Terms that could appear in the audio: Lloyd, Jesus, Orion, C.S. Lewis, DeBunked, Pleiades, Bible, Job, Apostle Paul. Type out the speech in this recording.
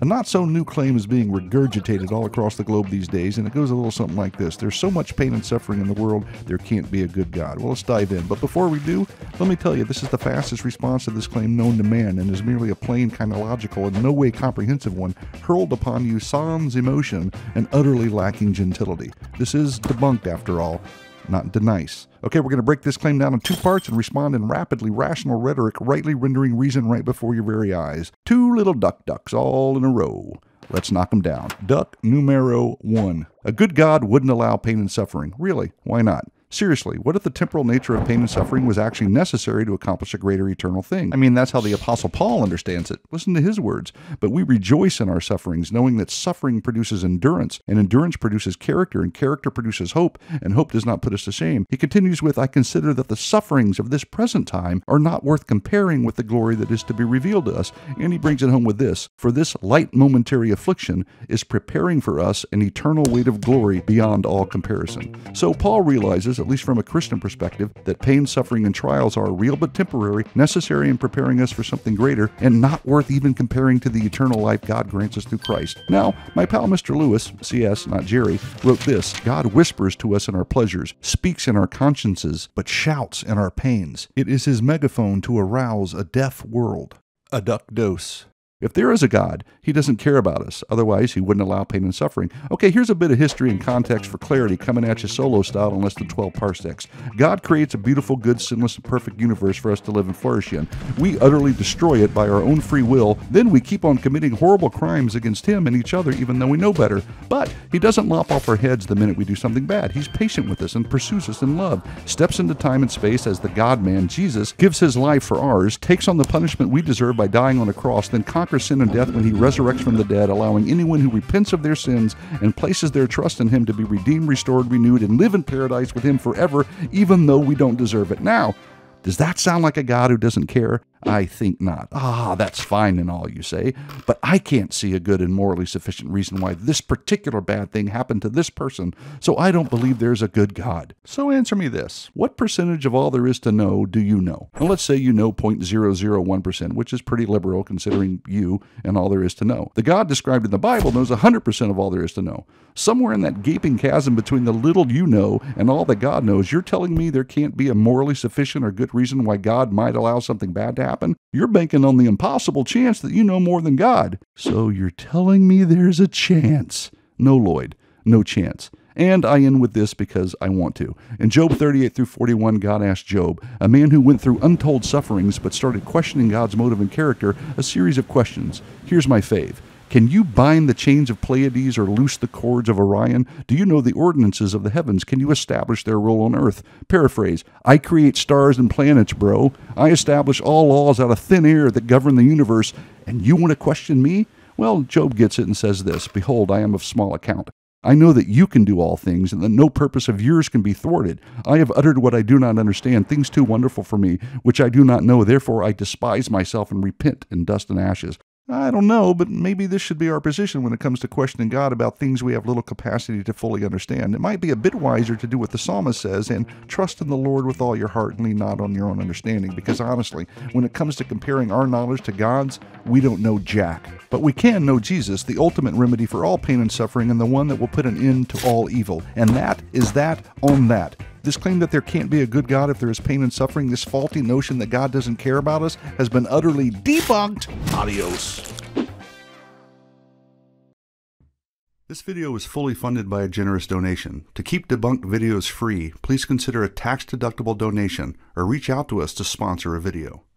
A not-so-new claim is being regurgitated all across the globe these days, and it goes a little something like this. There's so much pain and suffering in the world, there can't be a good God. Well, let's dive in. But before we do, let me tell you, this is the fastest response to this claim known to man, and is merely a plain, kind of logical, and no way comprehensive one, hurled upon you sans emotion and utterly lacking gentility. This is debunked, after all, not denice. Okay, we're going to break this claim down in two parts and respond in rapidly rational rhetoric, rightly rendering reason right before your very eyes. Two little ducks all in a row. Let's knock them down. Duck numero one. A good God wouldn't allow pain and suffering. Really, why not? Seriously, what if the temporal nature of pain and suffering was actually necessary to accomplish a greater eternal thing? I mean, that's how the Apostle Paul understands it. Listen to his words. But we rejoice in our sufferings, knowing that suffering produces endurance, and endurance produces character, and character produces hope, and hope does not put us to shame. He continues with, I consider that the sufferings of this present time are not worth comparing with the glory that is to be revealed to us. And he brings it home with this, for this light momentary affliction is preparing for us an eternal weight of glory beyond all comparison. So Paul realizes, at least from a Christian perspective, that pain, suffering, and trials are real but temporary, necessary in preparing us for something greater, and not worth even comparing to the eternal life God grants us through Christ. Now, my pal Mr. Lewis, C.S., not Jerry, wrote this, God whispers to us in our pleasures, speaks in our consciences, but shouts in our pains. It is his megaphone to arouse a deaf world. A duck dose. If there is a God, he doesn't care about us. Otherwise, he wouldn't allow pain and suffering. Okay, here's a bit of history and context for clarity coming at you solo style in less than 12 parsecs. God creates a beautiful, good, sinless, and perfect universe for us to live and flourish in. We utterly destroy it by our own free will. Then we keep on committing horrible crimes against him and each other, even though we know better. But he doesn't lop off our heads the minute we do something bad. He's patient with us and pursues us in love, steps into time and space as the God-man, Jesus, gives his life for ours, takes on the punishment we deserve by dying on a cross, then sin and death when he resurrects from the dead, allowing anyone who repents of their sins and places their trust in him to be redeemed, restored, renewed, and live in paradise with him forever, even though we don't deserve it. Now, does that sound like a God who doesn't care? I think not. Ah, that's fine and all, you say, but I can't see a good and morally sufficient reason why this particular bad thing happened to this person, so I don't believe there's a good God. So answer me this. What percentage of all there is to know do you know? And let's say you know 0.001%, which is pretty liberal considering you and all there is to know. The God described in the Bible knows 100% of all there is to know. Somewhere in that gaping chasm between the little you know and all that God knows, you're telling me there can't be a morally sufficient or good reason why God might allow something bad to happen? You're banking on the impossible chance that you know more than God. So you're telling me there's a chance. No, Lloyd, no chance. And I end with this because I want to. In Job 38 through 41, God asked Job, a man who went through untold sufferings but started questioning God's motive and character, a series of questions. Here's my fave. Can you bind the chains of Pleiades or loose the cords of Orion? Do you know the ordinances of the heavens? Can you establish their rule on earth? Paraphrase, I create stars and planets, bro. I establish all laws out of thin air that govern the universe, and you want to question me? Well, Job gets it and says this, behold, I am of small account. I know that you can do all things, and that no purpose of yours can be thwarted. I have uttered what I do not understand, things too wonderful for me, which I do not know. Therefore, I despise myself and repent in dust and ashes. I don't know, but maybe this should be our position when it comes to questioning God about things we have little capacity to fully understand. It might be a bit wiser to do what the psalmist says and trust in the Lord with all your heart and lean not on your own understanding. Because honestly, when it comes to comparing our knowledge to God's, we don't know jack. But we can know Jesus, the ultimate remedy for all pain and suffering and the one that will put an end to all evil. And that is that on that. This claim that there can't be a good God if there is pain and suffering, this faulty notion that God doesn't care about us, has been utterly debunked. Adios. This video is fully funded by a generous donation. To keep debunked videos free, please consider a tax-deductible donation or reach out to us to sponsor a video.